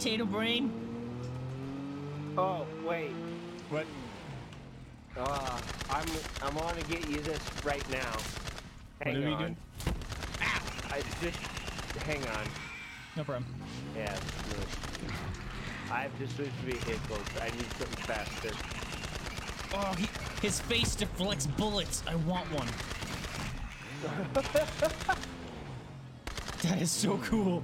potato brain? Oh, wait. What? I'm on to get you this right now. Hang on. What did we do? Ow! I just... Hang on. No problem. Yeah, I've just switched vehicles. I need something faster. Oh, his face deflects bullets. I want one. That is so cool.